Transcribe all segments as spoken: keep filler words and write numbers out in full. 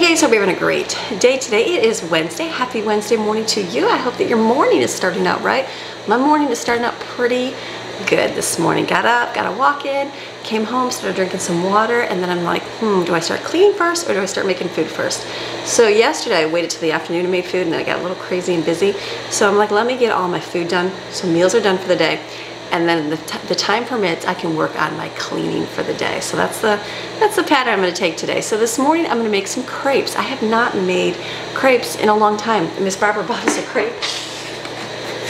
Hey guys, hope you're having a great day today. It is Wednesday. Happy Wednesday morning to you. I hope that your morning is starting out right. My morning is starting out pretty good this morning. Got up, got a walk in, came home, started drinking some water, and then I'm like, hmm, do I start cleaning first or do I start making food first? So yesterday I waited till the afternoon to make food and then I got a little crazy and busy. So I'm like, let me get all my food done. So meals are done for the day. And then the, t the time permits, I can work on my cleaning for the day. So that's the that's the pattern I'm going to take today. So this morning I'm going to make some crepes. I have not made crepes in a long time. Miss Barbara bought us a crepe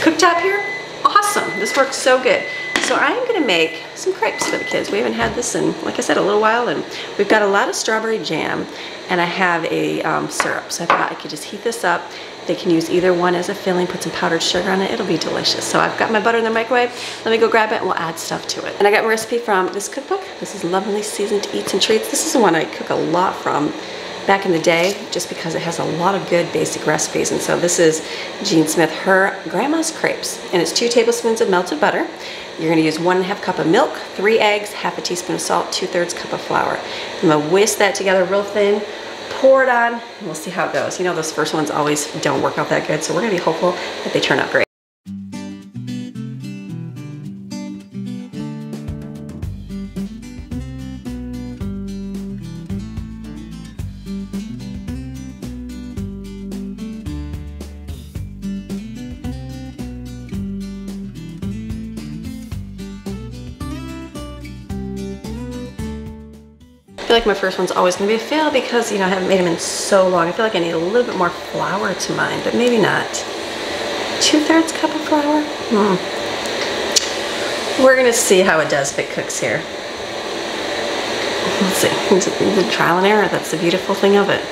cooktop here. Awesome, this works so good. So I'm going to make some crepes for the kids. We haven't had this in, like I said, a little while, and we've got a lot of strawberry jam, and I have a um, syrup. So I thought I could just heat this up. They can use either one as a filling, put some powdered sugar on it, it'll be delicious. So I've got my butter in the microwave, let me go grab it and we'll add stuff to it. And I got my recipe from this cookbook. This is Lovingly Seasoned Eats and Treats. This is the one I cook a lot from back in the day just because it has a lot of good basic recipes. And so this is Jean Smith, her grandma's crepes. And it's two tablespoons of melted butter. You're gonna use one and a half cup of milk, three eggs, half a teaspoon of salt, two thirds cup of flour. I'm gonna whisk that together real thin, pour it on, and we'll see how it goes. You know, those first ones always don't work out that good, so we're gonna be hopeful that they turn out great. I feel like my first one's always gonna be a fail because, you know, I haven't made them in so long. I feel like I need a little bit more flour to mine, but maybe not. Two thirds cup of flour? Hmm. We're gonna see how it does if it cooks here. Let's see, it's a trial and error. That's the beautiful thing of it.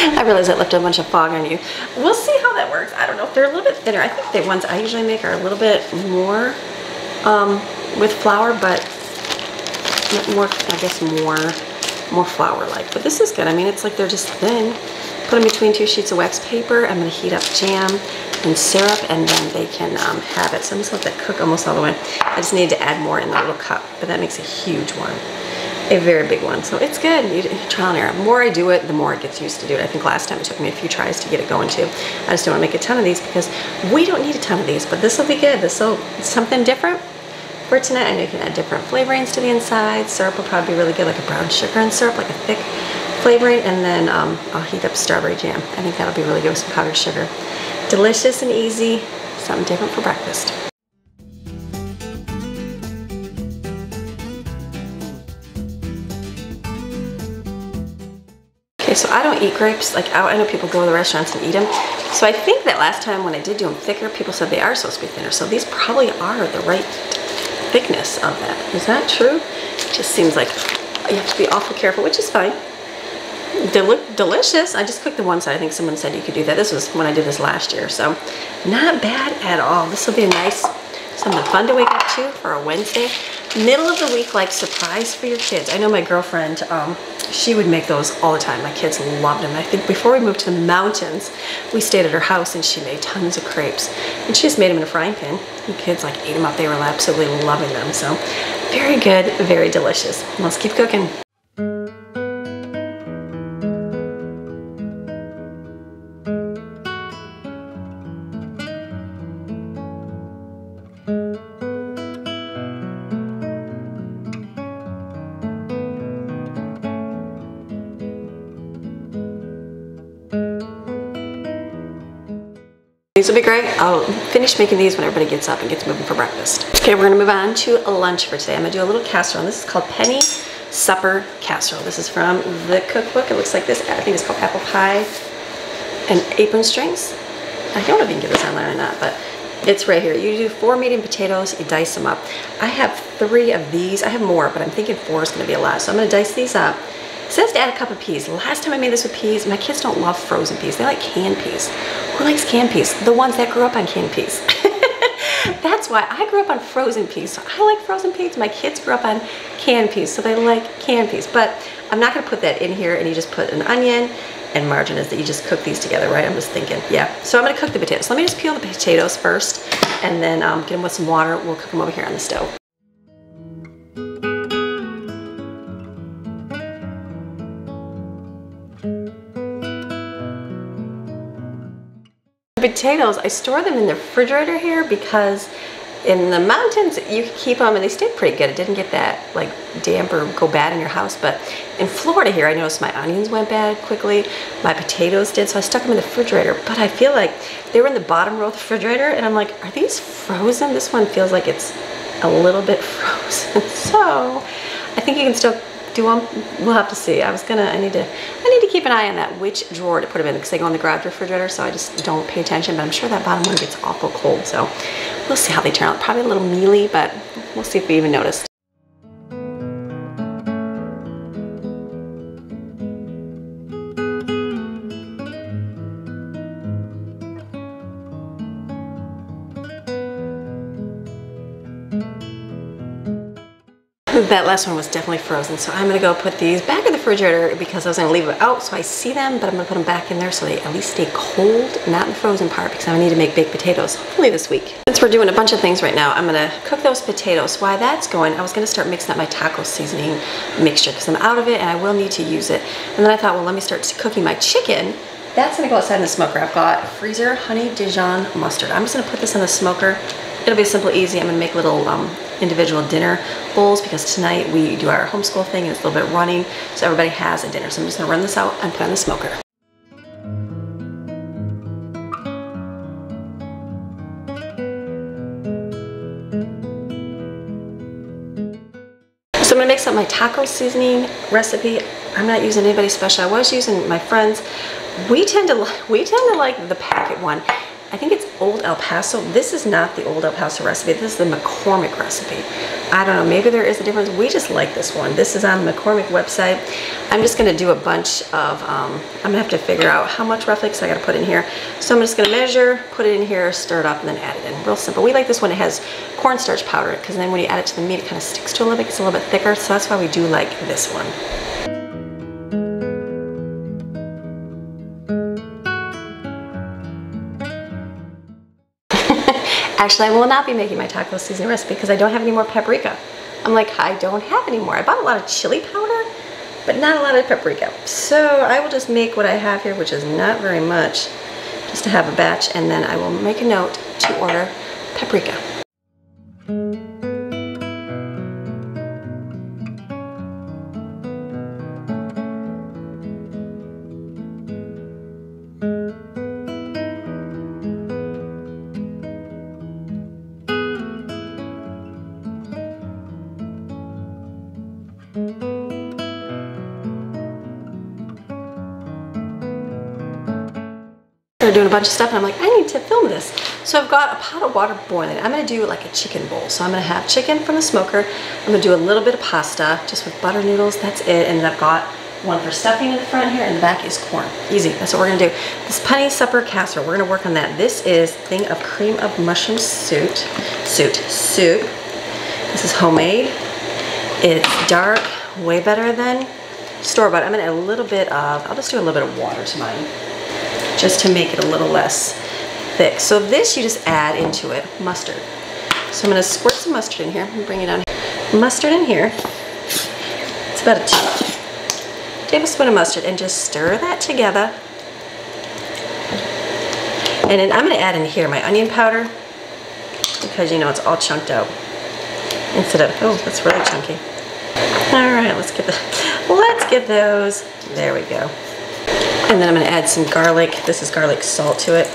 I realize that left a bunch of fog on you. We'll see how that works. I don't know if they're a little bit thinner. I think the ones I usually make are a little bit more um, with flour, but more, I guess, more more flour-like. But this is good. I mean, it's like they're just thin. Put them between two sheets of wax paper. I'm gonna heat up jam and syrup, and then they can um, have it. So I'm just gonna let that cook almost all the way. I just need to add more in the little cup, but that makes a huge one. A very big one. So it's good. You, trial and error. The more I do it, the more it gets used to do it. I think last time it took me a few tries to get it going too. I just don't want to make a ton of these because we don't need a ton of these, but this will be good. This will something different for tonight. I know you can add different flavorings to the inside. Syrup will probably be really good, like a brown sugar and syrup, like a thick flavoring, and then um, I'll heat up strawberry jam. I think that'll be really good with some powdered sugar. Delicious and easy. Something different for breakfast. So I don't eat grapes. Like, I know people go to the restaurants and eat them. So I think that last time when I did do them thicker, people said they are supposed to be thinner. So these probably are the right thickness of that. Is that true? It just seems like you have to be awful careful, which is fine. They look delicious. I just cooked the one side. I think someone said you could do that. This was when I did this last year. So not bad at all. This will be a nice, something fun to wake up to for a Wednesday. Middle of the week, like, surprise for your kids. I know my girlfriend, um, she would make those all the time. My kids loved them. I think before we moved to the mountains, we stayed at her house and she made tons of crepes. And she just made them in a frying pan. The kids, like, ate them up. They were absolutely loving them. So very good, very delicious. Let's keep cooking. These will be great. I'll finish making these when everybody gets up and gets moving for breakfast. Okay, we're gonna move on to a lunch for today. I'm gonna do a little casserole. This is called Penny Supper Casserole. This is from the cookbook. It looks like this. I think it's called Apple Pie and Apron Strings. I don't know if you can get this online or not, but it's right here. You do four medium potatoes, you dice them up. I have three of these. I have more, but I'm thinking four is gonna be a lot. So I'm gonna dice these up. It says to add a cup of peas. Last time I made this with peas, my kids don't love frozen peas. They like canned peas. Who likes canned peas? The ones that grew up on canned peas. That's why I grew up on frozen peas. So I like frozen peas. My kids grew up on canned peas, so they like canned peas. But I'm not going to put that in here, and you just put an onion and margarine is that you just cook these together, right? I'm just thinking, yeah. So I'm going to cook the potatoes. So let me just peel the potatoes first, and then um, get them with some water. We'll cook them over here on the stove. The potatoes, I store them in the refrigerator here because in the mountains you can keep them and they stayed pretty good. It didn't get that like damp or go bad in your house, but in Florida here I noticed my onions went bad quickly, my potatoes did, so I stuck them in the refrigerator. But I feel like they were in the bottom row of the refrigerator and I'm like, are these frozen? This one feels like it's a little bit frozen. So I think you can still do them. We'll have to see. I was gonna, I need to, I need to keep an eye on that, which drawer to put them in, because they go in the garage refrigerator, so I just don't pay attention. But I'm sure that bottom one gets awful cold, so we'll see how they turn out. Probably a little mealy, but we'll see if we even notice. That last one was definitely frozen, so I'm gonna go put these back in the refrigerator because I was gonna leave them out so I see them, but I'm gonna put them back in there so they at least stay cold, not in the frozen part, because I need to make baked potatoes hopefully this week. Since we're doing a bunch of things right now, I'm gonna cook those potatoes. While that's going, I was gonna start mixing up my taco seasoning mixture because I'm out of it and I will need to use it. And then I thought, well, let me start cooking my chicken. That's gonna go outside in the smoker. I've got freezer honey Dijon mustard. I'm just gonna put this in the smoker. It'll be simple, easy. I'm gonna make little um, individual dinner bowls because tonight we do our homeschool thing and it's a little bit running, so everybody has a dinner. So I'm just gonna run this out and put it on the smoker. So I'm gonna mix up my taco seasoning recipe. I'm not using anybody special. I was using my friends. We tend to we tend to like the packet one. I think it's Old El Paso. This is not the Old El Paso recipe. This is the McCormick recipe. I don't know, maybe there is a difference. We just like this one. This is on the McCormick website. I'm just gonna do a bunch of, um, I'm gonna have to figure out how much roughly, because I gotta put in here. So I'm just gonna measure, put it in here, stir it up, and then add it in. Real simple. We like this one. It has cornstarch powder, because then when you add it to the meat, it kind of sticks to a little bit. It's a little bit thicker, so that's why we do like this one. Actually, I will not be making my taco seasoning recipe because I don't have any more paprika. I'm like, I don't have any more. I bought a lot of chili powder, but not a lot of paprika. So I will just make what I have here, which is not very much, just to have a batch, and then I will make a note to order paprika. Doing a bunch of stuff and I'm like, I need to film this. So I've got a pot of water boiling. I'm gonna do like a chicken bowl. So I'm gonna have chicken from the smoker. I'm gonna do a little bit of pasta just with butter noodles, that's it. And then I've got one for stuffing in the front here and the back is corn. Easy, that's what we're gonna do. This penny supper casserole, we're gonna work on that. This is a thing of cream of mushroom soup. Soup, soup. This is homemade. It's dark, way better than store-bought. I'm gonna add a little bit of, I'll just do a little bit of water to mine, just to make it a little less thick. So this, you just add into it mustard. So I'm gonna squirt some mustard in here. I'm gonna bring it down here. Mustard in here. It's about a tablespoon of mustard, and just stir that together. And then I'm gonna add in here my onion powder because you know it's all chunked out. Instead of, oh, that's really chunky. All right, let's get the, let's get those. There we go. And then I'm gonna add some garlic. This is garlic salt to it,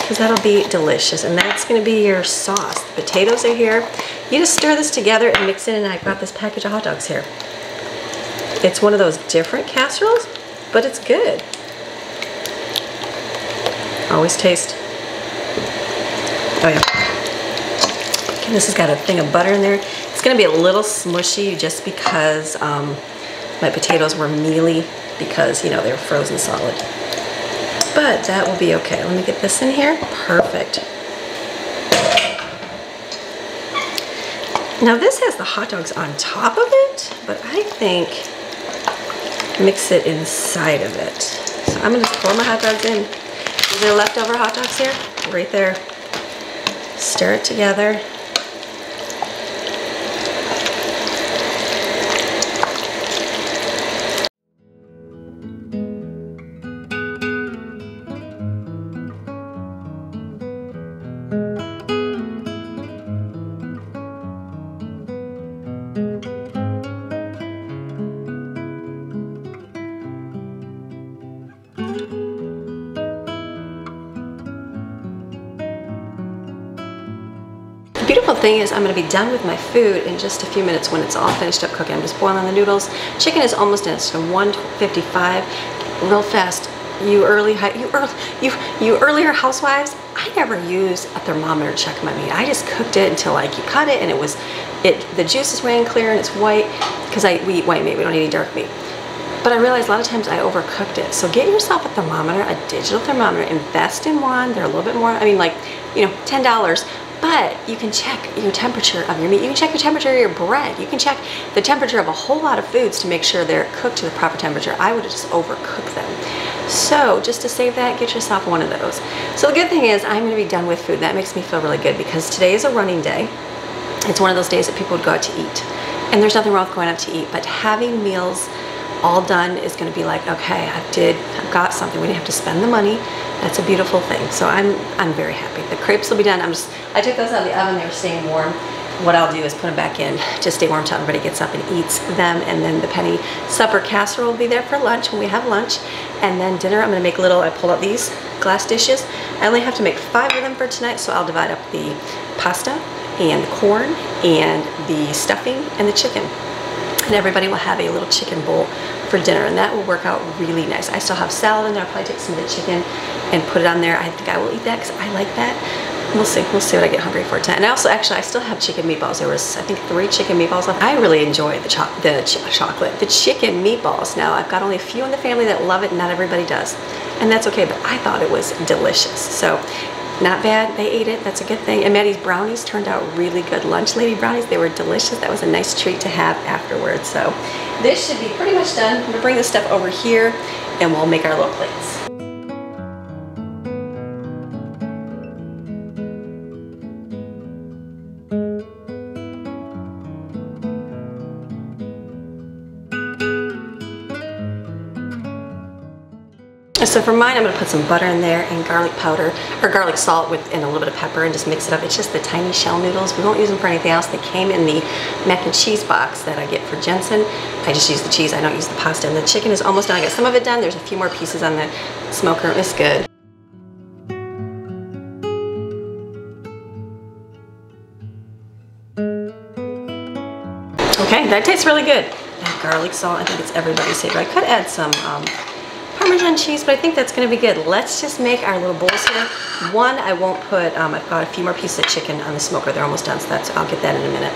because that'll be delicious. And that's gonna be your sauce. The potatoes are here. You just stir this together and mix it in. I got this package of hot dogs here. It's one of those different casseroles, but it's good. Always taste. Oh yeah. Okay, this has got a thing of butter in there. It's gonna be a little smushy just because um, my potatoes were mealy, because you know they're frozen solid, but that will be okay. Let me get this in here. Perfect. Now this has the hot dogs on top of it, but I think mix it inside of it. So I'm gonna just pour my hot dogs in. Is there leftover hot dogs here? Right there. Stir it together. The beautiful thing is I'm going to be done with my food in just a few minutes when it's all finished up cooking. I'm just boiling the noodles. Chicken is almost done. It's one fifty-five. Real fast. You early, you early, you you earlier housewives. I never use a thermometer to check my meat. I just cooked it until like you cut it and it was it. The juices ran clear and it's white because I we eat white meat. We don't eat any dark meat. But I realized a lot of times I overcooked it. So get yourself a thermometer, a digital thermometer. Invest in one. They're a little bit more. I mean, like you know, ten dollars. But you can check your temperature of your meat. You can check your temperature of your bread. You can check the temperature of a whole lot of foods to make sure they're cooked to the proper temperature. I would just overcook them. So just to save that, get yourself one of those. So the good thing is I'm going to be done with food. That makes me feel really good because today is a running day. It's one of those days that people would go out to eat. And there's nothing wrong with going out to eat, but having meals all done is going to be like, okay, I did, I've got something. We didn't have to spend the money. That's a beautiful thing. So I'm I'm very happy. The crepes will be done. I'm just I took those out of the oven. They were staying warm. What I'll do is put them back in to stay warm till everybody gets up and eats them. And then the penny supper casserole will be there for lunch when we have lunch. And then dinner, I'm going to make little, I pulled out these glass dishes. I only have to make five of them for tonight, so I'll divide up the pasta and the corn and the stuffing and the chicken. And everybody will have a little chicken bowl for dinner, and that will work out really nice. I still have salad in there. I'll probably take some of the chicken and put it on there. I think I will eat that because I like that. We'll see. We'll see what I get hungry for tonight. And I also, actually, I still have chicken meatballs. There was, I think, three chicken meatballs left. I really enjoy the, cho the ch chocolate, the chicken meatballs. Now, I've got only a few in the family that love it. Not everybody does, and that's okay, but I thought it was delicious. So not bad, they ate it, that's a good thing. And Maddie's brownies turned out really good. Lunch lady brownies, they were delicious. That was a nice treat to have afterwards. So this should be pretty much done. I'm gonna bring this stuff over here and we'll make our little plates. So for mine, I'm going to put some butter in there and garlic powder, or garlic salt with and a little bit of pepper, and just mix it up. It's just the tiny shell noodles. We won't use them for anything else. They came in the mac and cheese box that I get for Jensen. I just use the cheese. I don't use the pasta. And the chicken is almost done. I got some of it done. There's a few more pieces on the smoker. It's good. Okay, that tastes really good. That garlic salt, I think it's everybody's favorite. I could add some um, Parmesan cheese, but I think that's going to be good. Let's just make our little bowls here. One, I won't put, um, I've got a few more pieces of chicken on the smoker. They're almost done, so that's, I'll get that in a minute.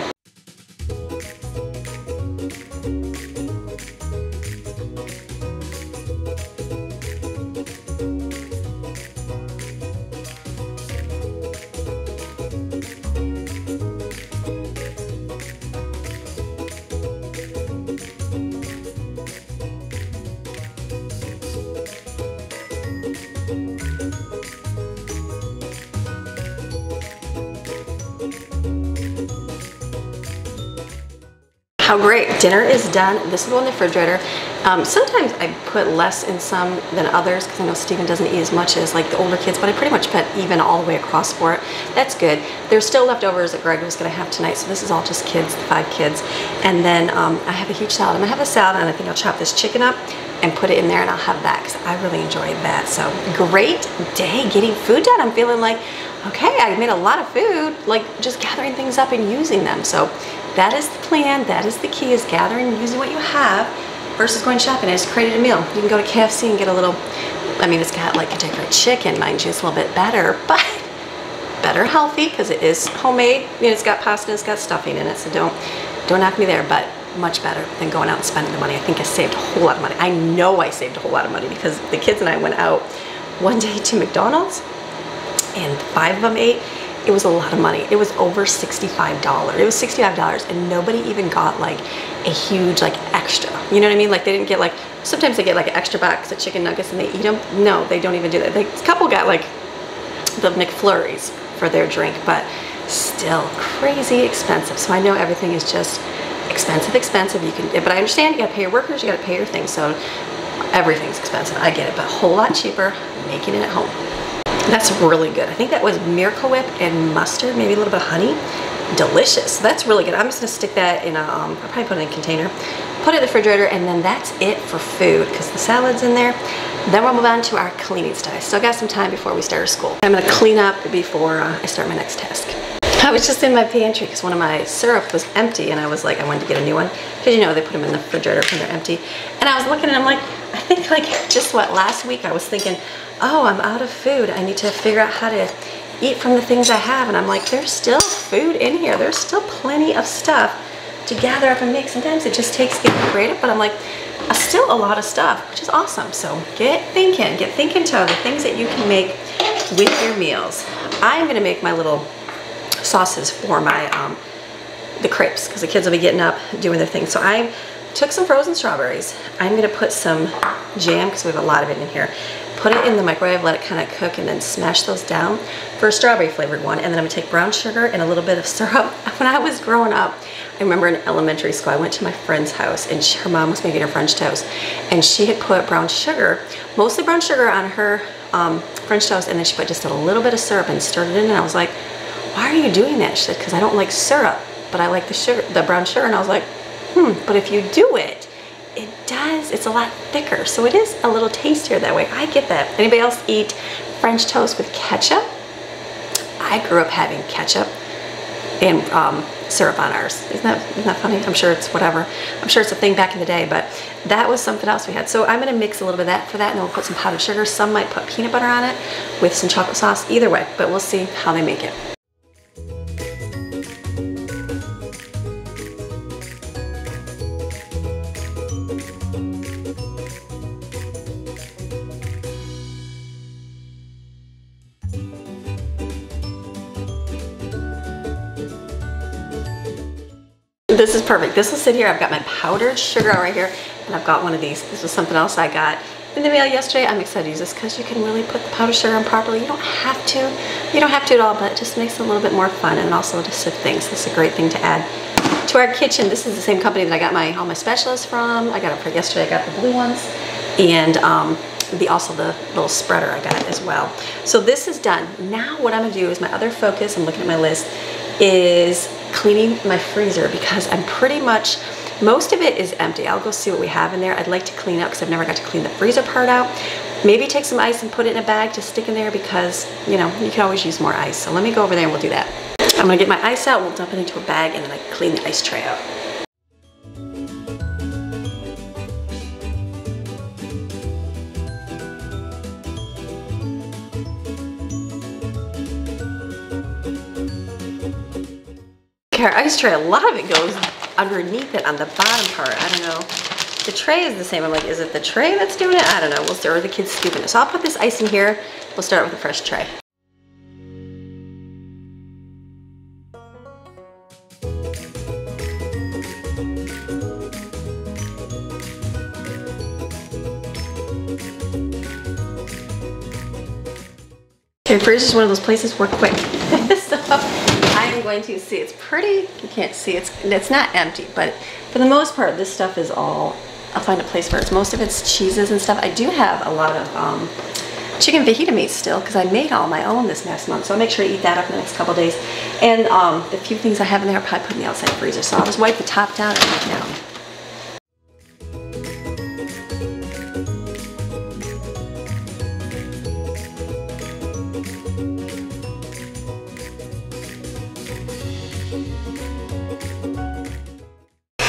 How great. Dinner is done. This will go in the refrigerator. Um, sometimes I put less in some than others because I know Steven doesn't eat as much as like the older kids, but I pretty much put even all the way across for it. That's good. There's still leftovers that Greg was going to have tonight, so this is all just kids, five kids. And then um, I have a huge salad. I'm going to have a salad, and I think I'll chop this chicken up and put it in there, and I'll have that because I really enjoyed that. So great day getting food done. I'm feeling like, okay, I made a lot of food, like just gathering things up and using them. So that is the plan. That is the key, is gathering and using what you have versus going shopping. I just created a meal. You can go to K F C and get a little, I mean, it's got like Kentucky chicken, mind you, it's a little bit better, but better healthy because it is homemade. I mean, it's got pasta, it's got stuffing in it, so don't, don't knock me there, but much better than going out and spending the money. I think I saved a whole lot of money. I know I saved a whole lot of money because the kids and I went out one day to McDonald's and five of them ate, it was a lot of money. It was over sixty-five dollars. It was sixty-five dollars, and nobody even got like a huge like extra. You know what I mean? Like they didn't get like, sometimes they get like an extra box of chicken nuggets and they eat them. No, they don't even do that. They, a couple got like the McFlurries for their drink, but still crazy expensive. So I know everything is just expensive, expensive. You can, but I understand you gotta pay your workers, you gotta pay your things. So everything's expensive. I get it, but a whole lot cheaper making it at home. That's really good. I think that was Miracle Whip and mustard, maybe a little bit of honey. Delicious. That's really good. I'm just gonna stick that in a, um, I'll probably put it in a container, put it in the refrigerator, and then that's it for food because the salad's in there. Then we'll move on to our cleaning stuff. I still got some time before we start our school. I'm gonna clean up before uh, I start my next task. I was just in my pantry because one of my syrup was empty and I was like, I wanted to get a new one because you know they put them in the refrigerator when they're empty. And I was looking and I'm like, I think like just what last week I was thinking, oh, I'm out of food. I need to figure out how to eat from the things I have. And I'm like, there's still food in here. There's still plenty of stuff to gather up and make. Sometimes it just takes getting creative, but I'm like, still a lot of stuff, which is awesome. So get thinking, get thinking to the things that you can make with your meals. I'm gonna make my little sauces for my, um, the crepes, because the kids will be getting up doing their thing. So I took some frozen strawberries. I'm gonna put some jam, because we have a lot of it in here. Put it in the microwave, let it kind of cook, and then smash those down for a strawberry flavored one. And then I'm gonna take brown sugar and a little bit of syrup. When I was growing up, I remember in elementary school, I went to my friend's house and she, her mom was making her French toast, and she had put brown sugar, mostly brown sugar on her um, French toast, and then she put just a little bit of syrup and stirred it in, and I was like, why are you doing that? She said, because I don't like syrup, but I like the sugar, the brown sugar. And I was like, hmm, but if you do it, it does, it's a lot thicker. So it is a little tastier that way. I get that. Anybody else eat French toast with ketchup? I grew up having ketchup and um, syrup on ours. Isn't that, isn't that funny? I'm sure it's whatever. I'm sure it's a thing back in the day, but that was something else we had. So I'm gonna mix a little bit of that for that, and then we'll put some powdered sugar. Some might put peanut butter on it with some chocolate sauce, either way, but we'll see how they make it. This is perfect. This will sit here. I've got my powdered sugar right here, and I've got one of these. This was something else I got in the mail yesterday. I'm excited to use this because you can really put the powdered sugar on properly. You don't have to. You don't have to at all, but it just makes it a little bit more fun, and also to sift things. This is a great thing to add to our kitchen. This is the same company that I got my all my spatulas from. I got it for yesterday. I got the blue ones, and um, the also the little spreader I got as well. So this is done. Now what I'm gonna do is my other focus. I'm looking at my list. Is cleaning my freezer, because I'm pretty much, most of it is empty. I'll go see what we have in there. I'd like to clean up because I've never got to clean the freezer part out. Maybe take some ice and put it in a bag to stick in there, because you know, you can always use more ice. So let me go over there and we'll do that. I'm gonna get my ice out, we'll dump it into a bag, and then I can clean the ice tray out. Our ice tray, a lot of it goes underneath it on the bottom part. I don't know. The tray is the same. I'm like, is it the tray that's doing it? I don't know. We'll see, or the kids scooping it. So I'll put this ice in here. We'll start with a fresh tray. Okay, freezer is one of those places we're quick. So I'm going to see, it's pretty, you can't see, it's it's not empty, but for the most part this stuff is all, I'll find a place where it's, most of it's cheeses and stuff. I do have a lot of um, chicken fajita meat still, because I made all my own this last month, so I'll make sure to eat that up in the next couple days. And um, the few things I have in there I'll probably put in the outside freezer, so I'll just wipe the top down and put it down.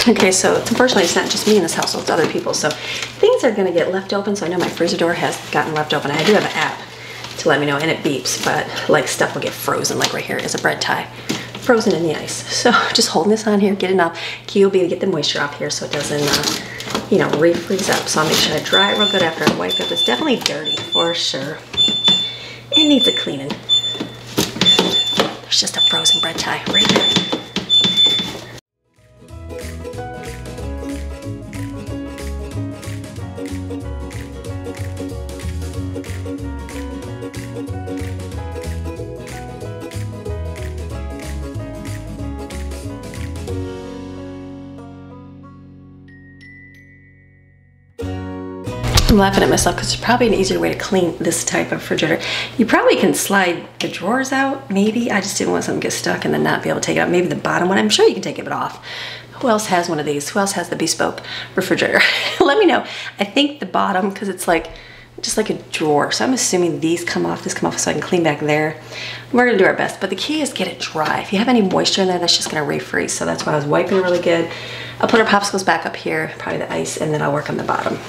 Okay, so unfortunately it's not just me in this household, it's other people, so things are gonna get left open. So I know my freezer door has gotten left open. I do have an app to let me know, and it beeps, but like stuff will get frozen, like right here is a bread tie, frozen in the ice. So just holding this on here, getting up, key will be to get the moisture off here so it doesn't, uh, you know, refreeze up. So I'll make sure I dry it real good after I wipe it. It's definitely dirty, for sure. It needs a cleaning. just a frozen bread tie right there. I'm laughing at myself because there's probably an easier way to clean this type of refrigerator. You probably can slide the drawers out, maybe. I just didn't want something to get stuck and then not be able to take it out. Maybe the bottom one, I'm sure you can take it off. Who else has one of these? Who else has the bespoke refrigerator? Let me know. I think the bottom, because it's like, just like a drawer. So I'm assuming these come off, this come off, so I can clean back there. We're gonna do our best, but the key is get it dry. If you have any moisture in there, that's just gonna refreeze. So that's why I was wiping really good. I'll put our popsicles back up here, probably the ice, and then I'll work on the bottom.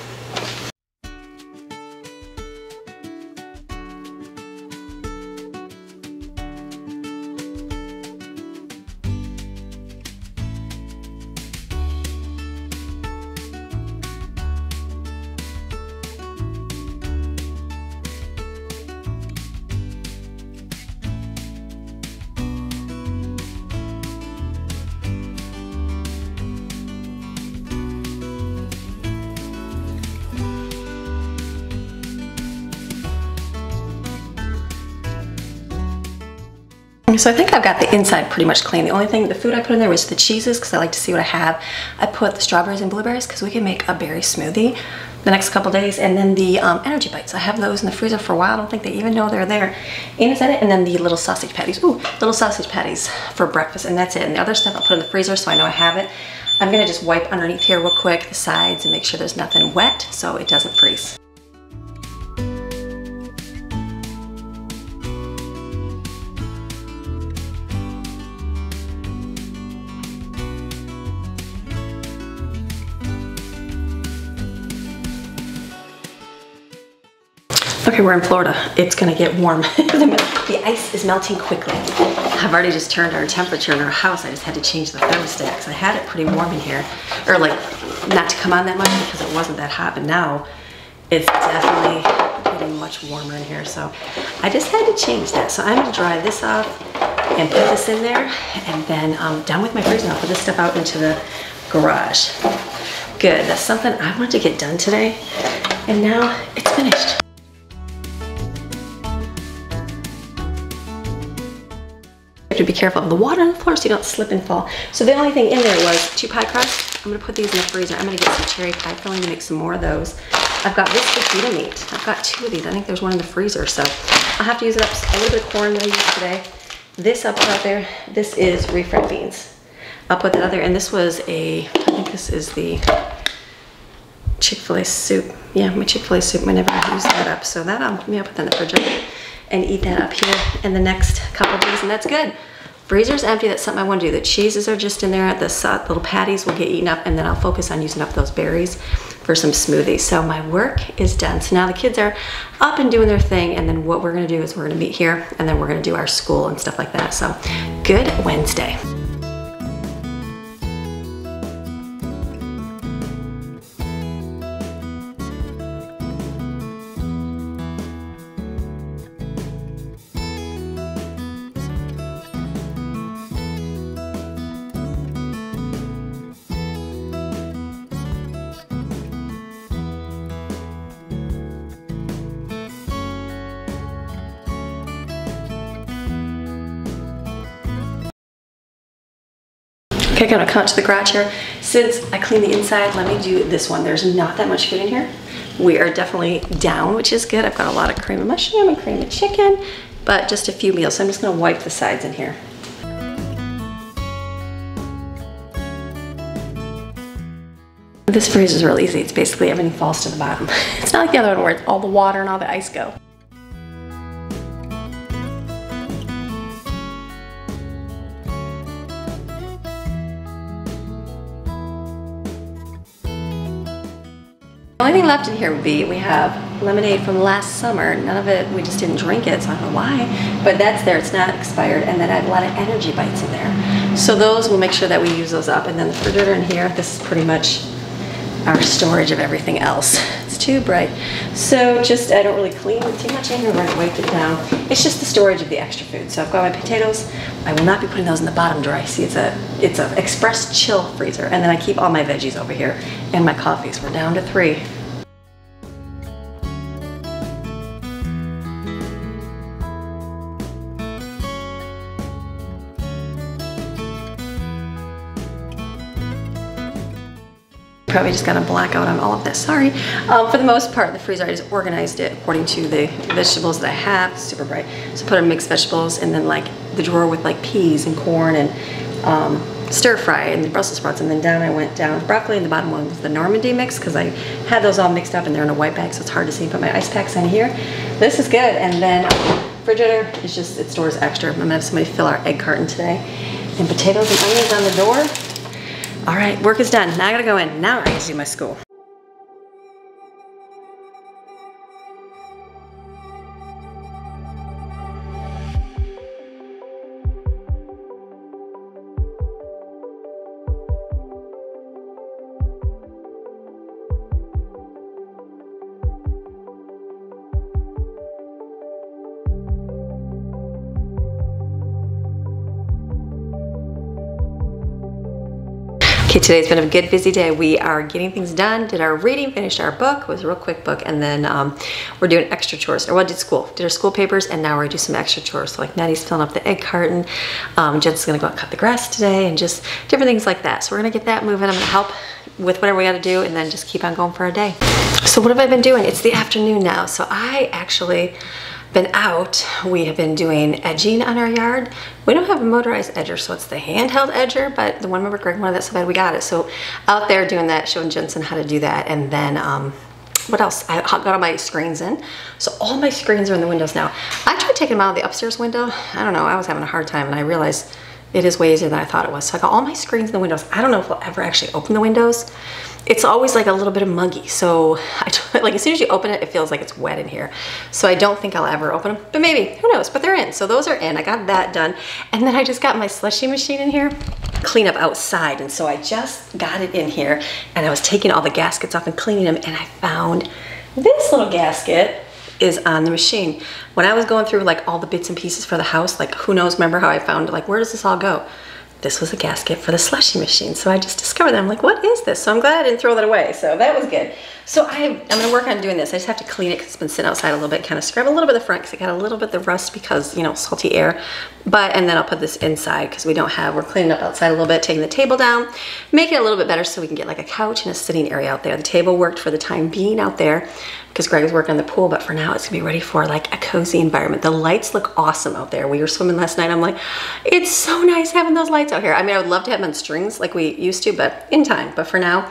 So I think I've got the inside pretty much clean. The only thing, the food I put in there was the cheeses because I like to see what I have. I put the strawberries and blueberries because we can make a berry smoothie the next couple days. And then the um, energy bites. I have those in the freezer for a while. I don't think they even know they're there. Anna's in it. And then the little sausage patties. Ooh, little sausage patties for breakfast. And that's it. And the other stuff I'll put in the freezer so I know I have it. I'm going to just wipe underneath here real quick, the sides, and make sure there's nothing wet so it doesn't freeze. Okay, we're in Florida. It's gonna get warm. The ice is melting quickly. I've already just turned our temperature in our house. I just had to change the thermostat because I had it pretty warm in here. Or like, not to come on that much because it wasn't that hot, but now it's definitely getting much warmer in here. So I just had to change that. So I'm gonna dry this off and put this in there, and then um, done with my freezing. I'll put this stuff out into the garage. Good, that's something I wanted to get done today, and now it's finished. To be careful of the water on the floor so you don't slip and fall. So the only thing in there was two pie crusts. I'm gonna put these in the freezer. I'm gonna get some cherry pie filling to make some more of those. I've got this fajita meat. I've got two of these. I think there's one in the freezer, so I'll have to use it up. A little bit of corn that I used today. This I'll put out there. This is refried beans. I'll put that out there. And this was a, I think this is the Chick-fil-A soup. Yeah, my Chick-fil-A soup. I never used that up. So that, um, maybe I'll put that in the fridge and eat that up here in the next couple of days, and that's good. Freezer's empty, that's something I want to do. The cheeses are just in there, the soft little patties will get eaten up, and then I'll focus on using up those berries for some smoothies. So my work is done. So now the kids are up and doing their thing, and then what we're gonna do is we're gonna meet here, and then we're gonna do our school and stuff like that. So good Wednesday. I'm gonna come out to the garage here. Since I cleaned the inside, let me do this one. There's not that much food in here. We are definitely down, which is good. I've got a lot of cream of mushroom and cream of chicken, but just a few meals. So I'm just gonna wipe the sides in here. This freeze is really easy. It's basically everything falls to the bottom. It's not like the other one where all the water and all the ice go. The only thing left in here would be, we have lemonade from last summer. None of it, we just didn't drink it, so I don't know why. But that's there, it's not expired. And then I have a lot of energy bites in there. So those, we'll make sure that we use those up. And then the refrigerator in here, this is pretty much our storage of everything else. It's too bright. So just, I don't really clean too much in here, I wipe it down. It's just the storage of the extra food. So I've got my potatoes. I will not be putting those in the bottom drawer. I see it's a, it's a express chill freezer. And then I keep all my veggies over here and my coffees. We're down to three. Probably just got a blackout on all of this, sorry. Um, for the most part, the freezer, I just organized it according to the vegetables that I have. Super bright. So put in mixed vegetables and then like the drawer with like peas and corn and um, stir fry and the Brussels sprouts. And then down I went down with broccoli, and the bottom one was the Normandy mix because I had those all mixed up and they're in a white bag so it's hard to see. Put my ice packs in here. This is good. And then refrigerator is just, it stores extra. I'm gonna have somebody fill our egg carton today. And potatoes and onions on the door. All right, work is done. Now I gotta go in. Now I gotta do my school. Okay, today's been a good busy day. We are getting things done, did our reading, finished our book, it was a real quick book, and then um, we're doing extra chores, or well, did school, did our school papers, and now we're gonna do some extra chores. So like Nettie's filling up the egg carton, um, Jen's gonna go out and cut the grass today, and just different things like that. So we're gonna get that moving. I'm gonna help with whatever we gotta do, and then just keep on going for our day. So what have I been doing? It's the afternoon now, so I actually, been out. We have been doing edging on our yard. We don't have a motorized edger, so it's the handheld edger, but the one member Greg wanted that so bad we got it. So out there doing that, showing Jensen how to do that. And then um, what else? I got all my screens in. So all my screens are in the windows now. I tried taking them out of the upstairs window. I don't know, I was having a hard time and I realized it is way easier than I thought it was. So I got all my screens in the windows. I don't know if we'll ever actually open the windows. It's always like a little bit of muggy. So I don't, like as soon as you open it, it feels like it's wet in here. So I don't think I'll ever open them, but maybe, who knows, but they're in. So those are in, I got that done. And then I just got my slushie machine in here, clean up outside. And so I just got it in here and I was taking all the gaskets off and cleaning them. And I found this little gasket is on the machine. When I was going through like all the bits and pieces for the house, like who knows, remember how I found like, where does this all go? This was a gasket for the slushie machine. So I just discovered that. I'm like, what is this? So I'm glad I didn't throw that away. So that was good. So I, I'm gonna work on doing this. I just have to clean it because it's been sitting outside a little bit, kind of scrub a little bit of the front because it got a little bit of the rust because, you know, salty air. But, and then I'll put this inside because we don't have, we're cleaning up outside a little bit, taking the table down, making it a little bit better so we can get like a couch and a sitting area out there. The table worked for the time being out there because Greg was working on the pool, but for now it's gonna be ready for like a cozy environment. The lights look awesome out there. We were swimming last night. I'm like, it's so nice having those lights out here. I mean, I would love to have them on strings like we used to, but in time, but for now,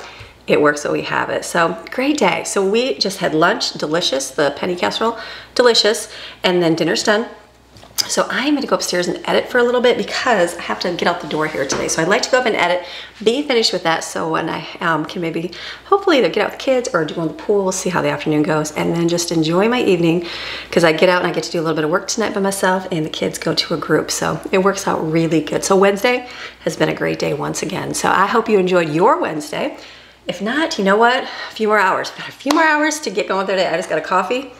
it works so we have it. So great day. So we just had lunch, delicious, the penny casserole, delicious, and then dinner's done. So I'm gonna go upstairs and edit for a little bit because I have to get out the door here today. So I'd like to go up and edit, be finished with that so when I um, can maybe, hopefully either get out with the kids or do go in the pool, we'll see how the afternoon goes, and then just enjoy my evening because I get out and I get to do a little bit of work tonight by myself and the kids go to a group. So it works out really good. So Wednesday has been a great day once again. So I hope you enjoyed your Wednesday. If not, you know what? A few more hours. We've got a few more hours to get going with our day. I just got a coffee.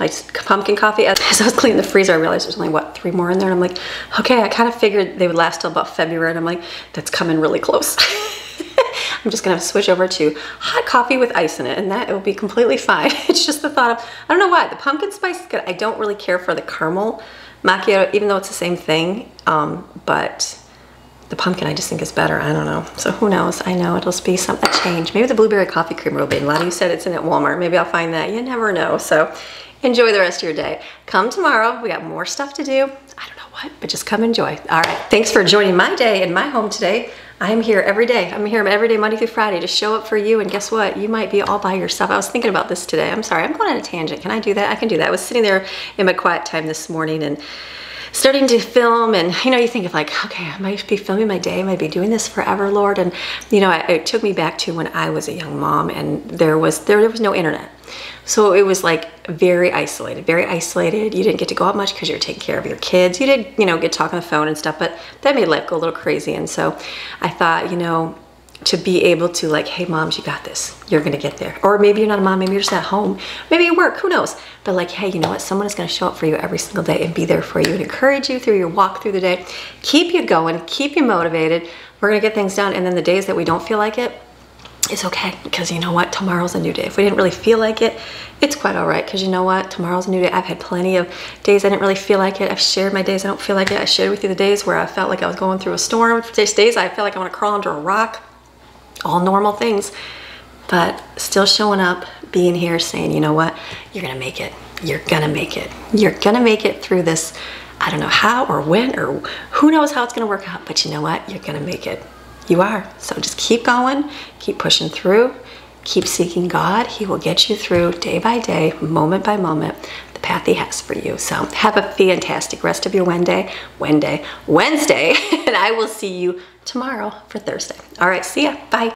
My pumpkin coffee. As I was cleaning the freezer, I realized there's only, what, three more in there? And I'm like, okay, I kind of figured they would last till about February. And I'm like, that's coming really close. I'm just gonna switch over to hot coffee with ice in it, and that it will be completely fine. It's just the thought of, I don't know why, the pumpkin spice is good. I don't really care for the caramel macchiato, even though it's the same thing, um, but the pumpkin I just think is better. I don't know. So who knows? I know it'll be some a change. Maybe the blueberry coffee creamer will be. A lot of you said it's in at Walmart. Maybe I'll find that. You never know. So enjoy the rest of your day. Come tomorrow. We got more stuff to do. I don't know what, but just come enjoy. All right. Thanks for joining my day in my home today. I'm here every day. I'm here every day, Monday through Friday, to show up for you. And guess what? You might be all by yourself. I was thinking about this today. I'm sorry. I'm going on a tangent. Can I do that? I can do that. I was sitting there in my quiet time this morning and starting to film, and you know, you think of like, okay, I might be filming my day, I might be doing this forever, Lord. And you know, I, it took me back to when I was a young mom and there was there, there was no internet. So it was like very isolated, very isolated. You didn't get to go out much because you were taking care of your kids. You did, you know, get to talk on the phone and stuff, but that made life go a little crazy. And so I thought, you know, to be able to like, hey moms, you got this, you're gonna get there. Or maybe you're not a mom, maybe you're just at home, maybe you work, who knows? But like, hey, you know what? Someone is gonna show up for you every single day and be there for you and encourage you through your walk through the day, keep you going, keep you motivated. We're gonna get things done. And then the days that we don't feel like it, it's okay, because you know what? Tomorrow's a new day. If we didn't really feel like it, it's quite all right, because you know what? Tomorrow's a new day. I've had plenty of days I didn't really feel like it. I've shared my days I don't feel like it. I shared with you the days where I felt like I was going through a storm. There's days I felt like I want to crawl under a rock. All normal things, but still showing up, being here, saying, you know what? You're gonna make it. You're gonna make it. You're gonna make it through this. I don't know how or when or who knows how it's gonna work out, but you know what? You're gonna make it. You are. So just keep going, keep pushing through, keep seeking God. He will get you through day by day, moment by moment, the path He has for you. So have a fantastic rest of your Wednesday, Wednesday, Wednesday, and I will see you tomorrow for Thursday. All right, see ya. Bye.